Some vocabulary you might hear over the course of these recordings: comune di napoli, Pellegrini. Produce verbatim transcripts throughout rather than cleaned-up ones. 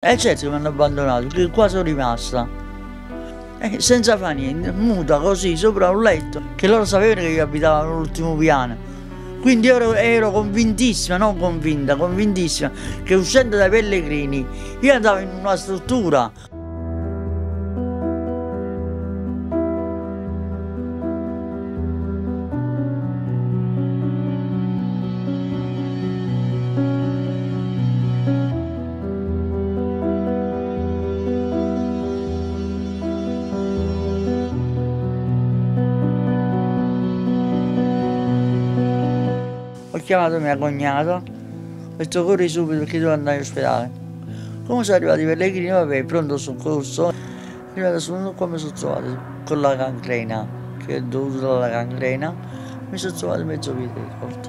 E certo che mi hanno abbandonato, qua sono rimasta. E senza fare niente, muta così sopra un letto, che loro sapevano che io abitavo all'ultimo piano. Quindi ero, ero convintissima, non convinta, convintissima, che uscendo dai Pellegrini io andavo in una struttura. Ho chiamato mia cognata, ho detto corri subito perché devo andare in ospedale. Come sono arrivati i Pellegrini, vabbè, pronto soccorso. Arrivato sono qua, mi sono trovato con la cancrena, che è dovuta alla cancrena, mi sono trovato mezzo piede corto.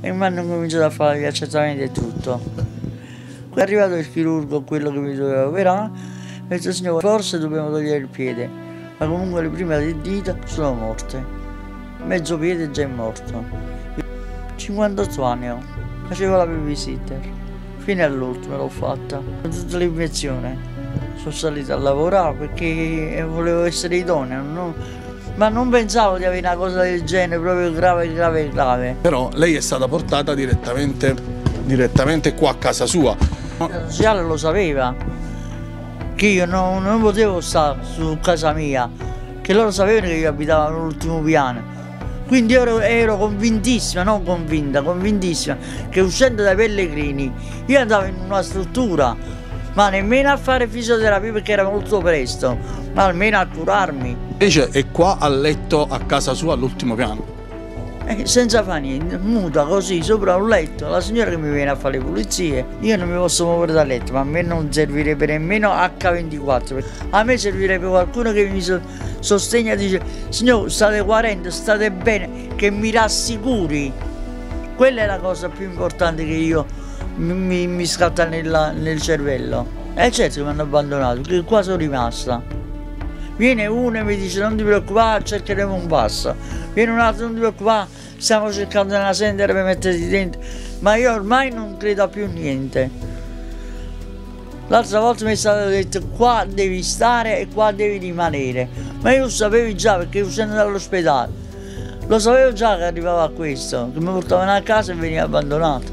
E mi hanno cominciato a fare gli accertamenti e tutto. È arrivato il chirurgo, quello che mi doveva operare, mi ha detto signore, forse dobbiamo togliere il piede, ma comunque le prime dita sono morte. Mezzo piede già è morto. cinquantotto anni ho, facevo la babysitter, fino all'ultima l'ho fatta. Tutta l'infezione sono salita a lavorare perché volevo essere idonea, non... ma non pensavo di avere una cosa del genere proprio grave, grave, grave. Però lei è stata portata direttamente, direttamente qua a casa sua. La sociale lo sapeva, che io non, non potevo stare su casa mia, che loro sapevano che io abitavo all'ultimo piano. Quindi ero, ero convintissima, non convinta, convintissima, che uscendo dai Pellegrini io andavo in una struttura, ma nemmeno a fare fisioterapia perché era molto presto, ma almeno a curarmi. Invece è qua a letto a casa sua all'ultimo piano? Eh, senza fare niente, muta così, sopra un letto, la signora che mi viene a fare le pulizie, io non mi posso muovere dal letto, ma a me non servirebbe nemmeno acca ventiquattro, a me servirebbe qualcuno che mi so... sostegna, dice signor state guarendo, state bene, che mi rassicuri. Quella è la cosa più importante che io mi, mi scatta nella, nel cervello. E certo che mi hanno abbandonato, che qua sono rimasta. Viene uno e mi dice non ti preoccupare, cercheremo un passo. Viene un altro, non ti preoccupare, stiamo cercando una sendera per metterti dentro. Ma io ormai non credo a più niente. L'altra volta mi è stato detto qua devi stare e qua devi rimanere, ma io lo sapevo già perché uscendo dall'ospedale lo sapevo già che arrivava a questo, che mi portavano a casa e veniva abbandonato.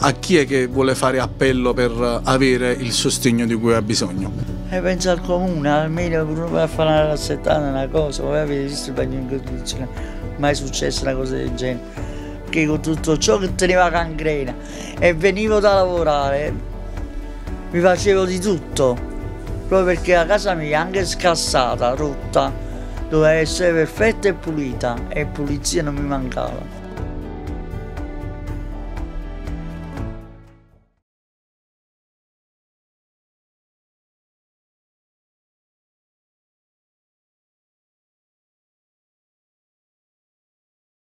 A chi è che vuole fare appello per avere il sostegno di cui ha bisogno? Eh, penso al comune, almeno per fare una rassettata, una cosa, voi avete visto il bagno in condizione, mai è successa una cosa del genere, che con tutto ciò che teneva cancrena e venivo da lavorare. Mi facevo di tutto, proprio perché la casa mia è anche scassata, rotta, doveva essere perfetta e pulita e pulizia non mi mancava.